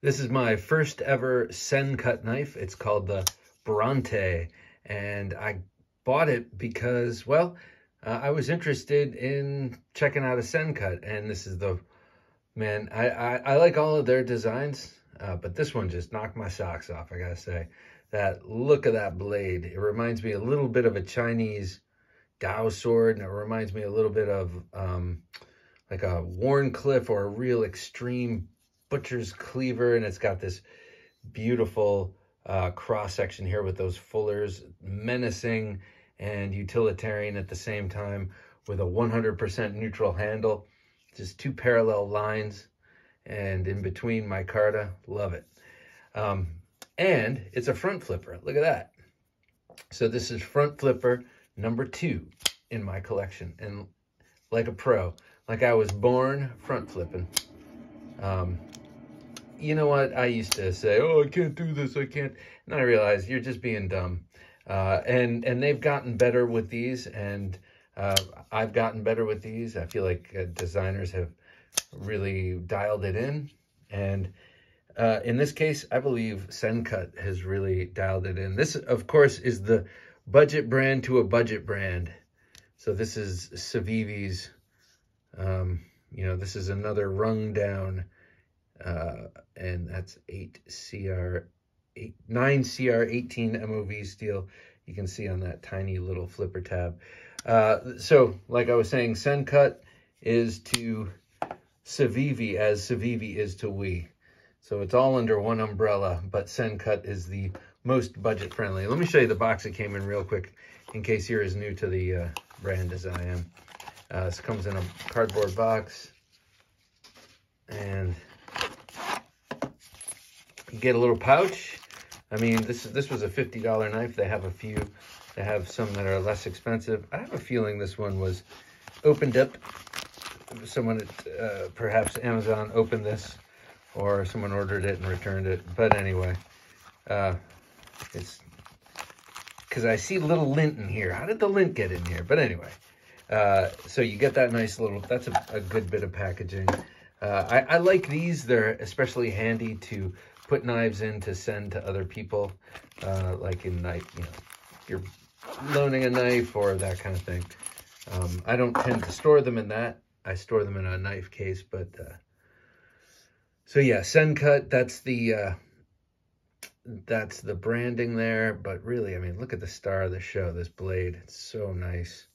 This is my first ever SenCut knife. It's called the Bronte, and I bought it because, well, I was interested in checking out a SenCut, and this is the, man, I like all of their designs, but this one just knocked my socks off, I gotta say. That look of that blade, it reminds me a little bit of a Chinese Dao sword, and it reminds me a little bit of like a Warncliffe or a real extreme butcher's cleaver, and it's got this beautiful cross section here with those fullers, menacing and utilitarian at the same time, with a 100% neutral handle, just two parallel lines, and in between micarta. Love it. And it's a front flipper. Look at that. So this is front flipper number 2 in my collection, and like a pro, like I was born front flipping. You know what? I used to say, oh, I can't do this, I can't. And I realized you're just being dumb. And they've gotten better with these, and I've gotten better with these. I feel like designers have really dialed it in. And in this case, I believe SenCut has really dialed it in. This, of course, is the budget brand to a budget brand. So this is Civivi's, you know, this is another rung down, and that's 9CR18 MOV steel. You can see on that tiny little flipper tab. So, like I was saying, SenCut is to Civivi as Civivi is to we. So it's all under one umbrella, but SenCut is the most budget-friendly. Let me show you the box it came in real quick, in case you're as new to the brand as I am. This comes in a cardboard box, and you get a little pouch. I mean, this was a $50 knife. They have a few. They have some that are less expensive. I have a feeling this one was opened up. Someone at perhaps Amazon opened this, or someone ordered it and returned it. But anyway, it's because I see little lint in here. How did the lint get in here? But anyway. So you get that nice little, that's a good bit of packaging. I like these. They're especially handy to put knives in to send to other people, like in knife, you know, you're loaning a knife or that kind of thing. I don't tend to store them in that. I store them in a knife case, but, so yeah, SenCut, that's the branding there, but really, I mean, look at the star of the show, this blade. It's so nice.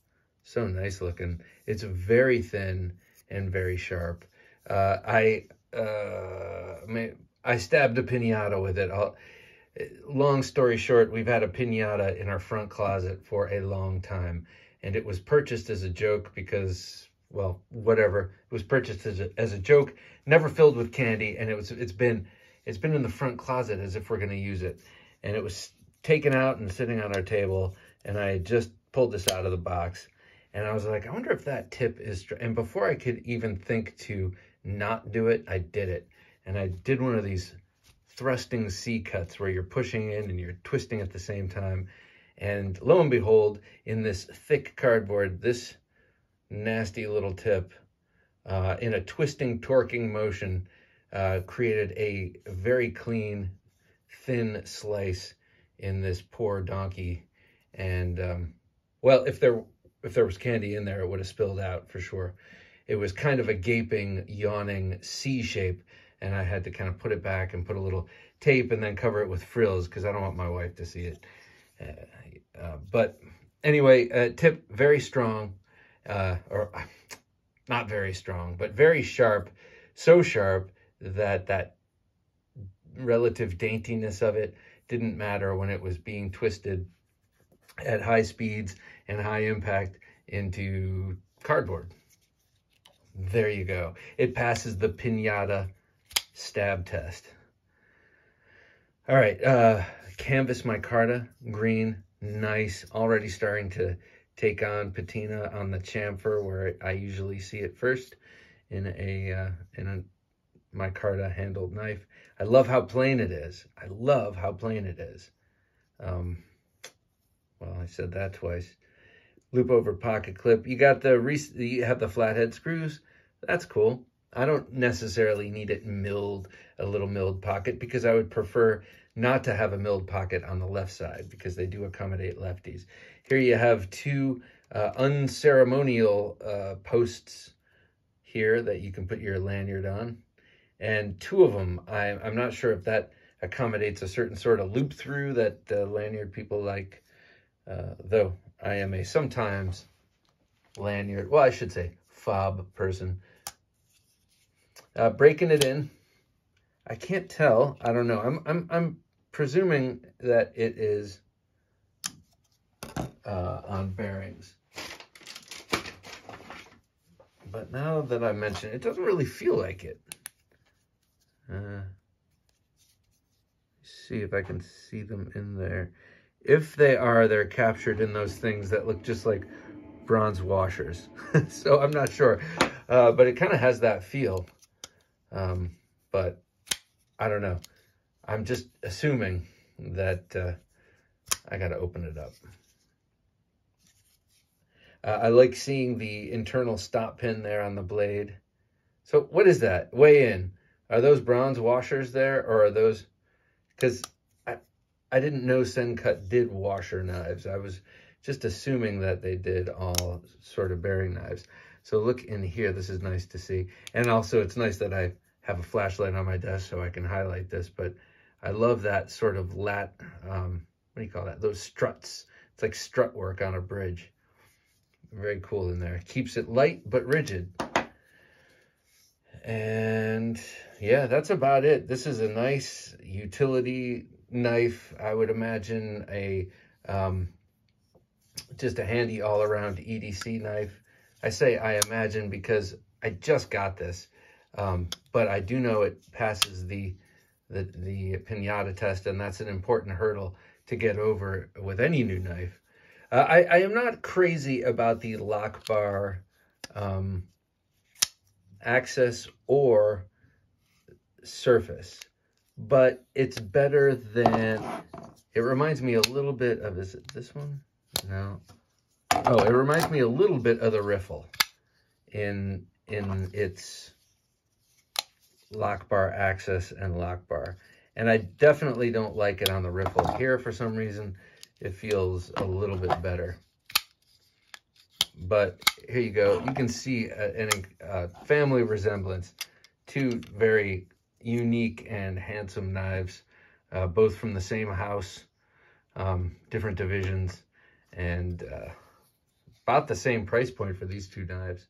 So nice looking. It's very thin and very sharp. I stabbed a piñata with it. Long story short, we've had a piñata in our front closet for a long time, and it was purchased as a joke because, well, whatever. It was purchased as a joke, never filled with candy, and it's been in the front closet as if we're going to use it. And it was taken out and sitting on our table, and I just pulled this out of the box. And I was like, I wonder if that tip is... And before I could even think to not do it, I did it. And I did one of these thrusting C-cuts where you're pushing in and you're twisting at the same time. And lo and behold, in this thick cardboard, this nasty little tip, in a twisting, torquing motion, created a very clean, thin slice in this poor donkey. And, well, if there was candy in there, it would have spilled out for sure. It was kind of a gaping, yawning C shape, and I had to kind of put it back and put a little tape and then cover it with frills because I don't want my wife to see it. But anyway, tip very strong, or not very strong, but very sharp, so sharp that that relative daintiness of it didn't matter when it was being twisted at high speeds and high impact into cardboard. There you go. It passes the piñata stab test. All right, canvas micarta, green, nice, already starting to take on patina on the chamfer where I usually see it first in a micarta handled knife. I love how plain it is. I love how plain it is. Well, I said that twice. Loop over pocket clip. You got you have the flathead screws. That's cool. I don't necessarily need it milled a little milled pocket, because I would prefer not to have a milled pocket on the left side, because they do accommodate lefties. Here you have two unceremonial posts here that you can put your lanyard on, and two of them, I'm not sure if that accommodates a certain sort of loop through that lanyard people like, though I am a sometimes lanyard, well, I should say fob person. Breaking it in, I can't tell. I don't know. I'm presuming that it is on bearings. But now that I mention it, it doesn't really feel like it. See if I can see them in there. If they are, they're captured in those things that look just like bronze washers. So I'm not sure, but it kind of has that feel. But I don't know. I'm just assuming that I got to open it up. I like seeing the internal stop pin there on the blade. So what is that? Weigh in. Are those bronze washers there, or are those... Because I didn't know SenCut did washer knives. I was just assuming that they did all sort of bearing knives. So look in here. This is nice to see. And also it's nice that I have a flashlight on my desk so I can highlight this. But I love that sort of lat, what do you call that? Those struts. It's like strut work on a bridge. Very cool in there. Keeps it light but rigid. And yeah, that's about it. This is a nice utility knife. I would imagine a just a handy all-around EDC knife. I say I imagine because I just got this, but I do know it passes the pinata test, and that's an important hurdle to get over with any new knife. I am not crazy about the lock bar access or surface, but it's better than, it reminds me a little bit of, is it this one? No. Oh, it reminds me a little bit of the riffle in its lock bar access and lock bar. And I definitely don't like it on the riffle. Here, for some reason, it feels a little bit better. But here you go. You can see a family resemblance. Two very unique and handsome knives, both from the same house, different divisions, and about the same price point for these two knives.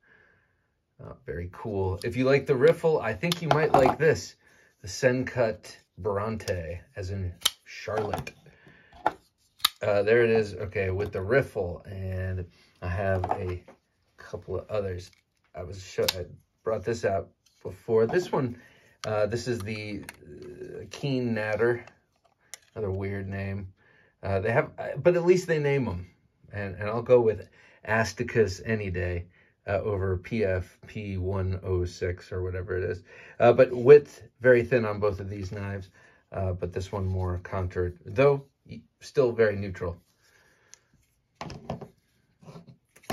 Very cool. If you like the riffle, I think you might like this. The SenCut Bronte, as in Charlotte. There it is. Okay, with the riffle, and I have a couple of others. I brought this out before. This one, this is the Keen Natter, another weird name. They have, but at least they name them. And I'll go with Asticus any day over PFP106 or whatever it is. But width, very thin on both of these knives. But this one more contoured, though still very neutral.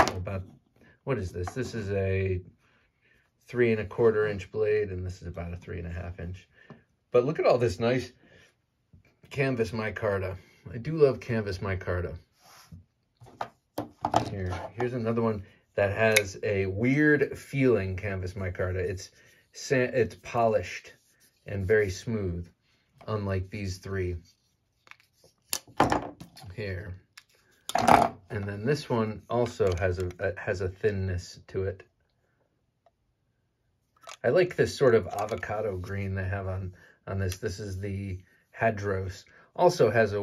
About, what is this? This is a 3¼ inch blade, and this is about a 3½ inch. But look at all this nice canvas micarta. I do love canvas micarta. Here's another one that has a weird feeling canvas micarta. It's polished and very smooth, unlike these three here. And then this one also has a thinness to it. I like this sort of avocado green they have on this. This is the Hadros. Also has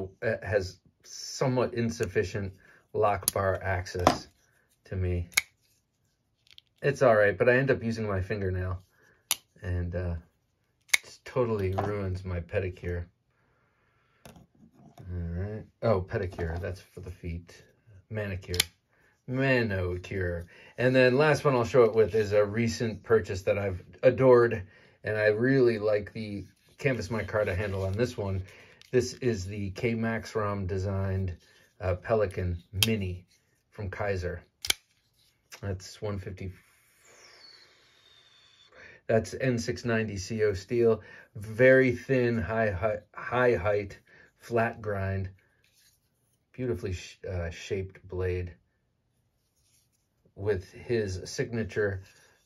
somewhat insufficient lock bar access to me. It's all right, but I end up using my fingernail, and it totally ruins my pedicure. All right. Oh, pedicure. That's for the feet. Manicure. Manicure. And then last one I'll show it with is a recent purchase that I've adored, and I really like the canvas micarta handle on this one. This is the K-Maxrom designed Pelican Mini from Kaiser. That's 150. That's N690CO steel, very thin, high height, flat grind, beautifully shaped blade with his signature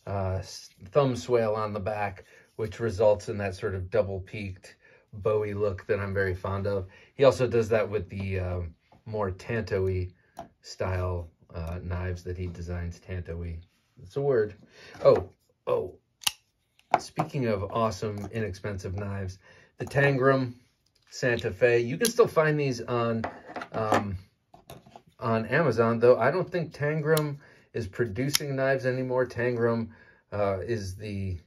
thumb swale on the back, which results in that sort of double peaked Bowie look that I'm very fond of. He also does that with the more tanto-y style knives that he designs. Tanto-y, it's a word. Oh, speaking of awesome, inexpensive knives, the Tangram Santa Fe. You can still find these on Amazon, though I don't think Tangram is producing knives anymore. Tangram is the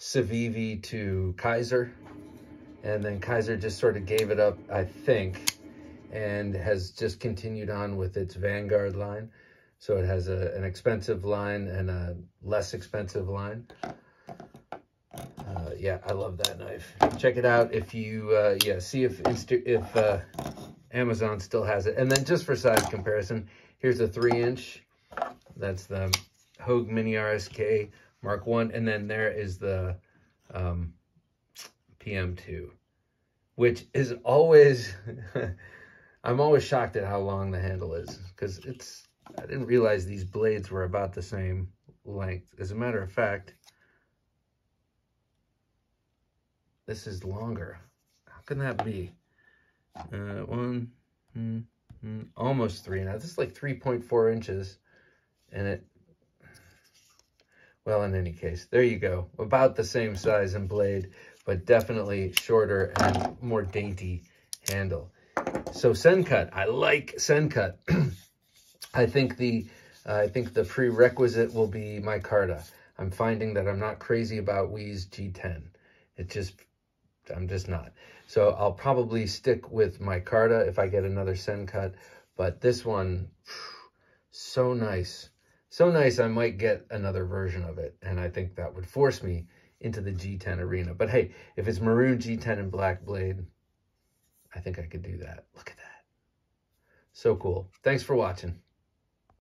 Civivi to Kaiser, and then Kaiser just sort of gave it up, I think, and has just continued on with its Vanguard line. So it has an expensive line and a less expensive line. Yeah, I love that knife. Check it out if you, yeah, see if Amazon still has it. And then just for size comparison, here's a 3-inch. That's the Hogue Mini RSK Mark I. And then there is the PM2, which is always, I'm always shocked at how long the handle is, because it's, I didn't realize these blades were about the same length. As a matter of fact, this is longer. How can that be? Almost 3 now. This is like 3.4 inches. And it, well, in any case, there you go. About the same size and blade, but definitely shorter and more dainty handle. So SenCut, I like SenCut. I think the prerequisite will be micarta. I'm finding that I'm not crazy about Wii's G10. It just, I'm just not. So I'll probably stick with micarta if I get another SenCut, but this one, so nice. So nice, I might get another version of it, and I think that would force me into the G10 arena. But hey, if it's maroon G10 and black blade, I think I could do that. Look at that. So cool. Thanks for watching.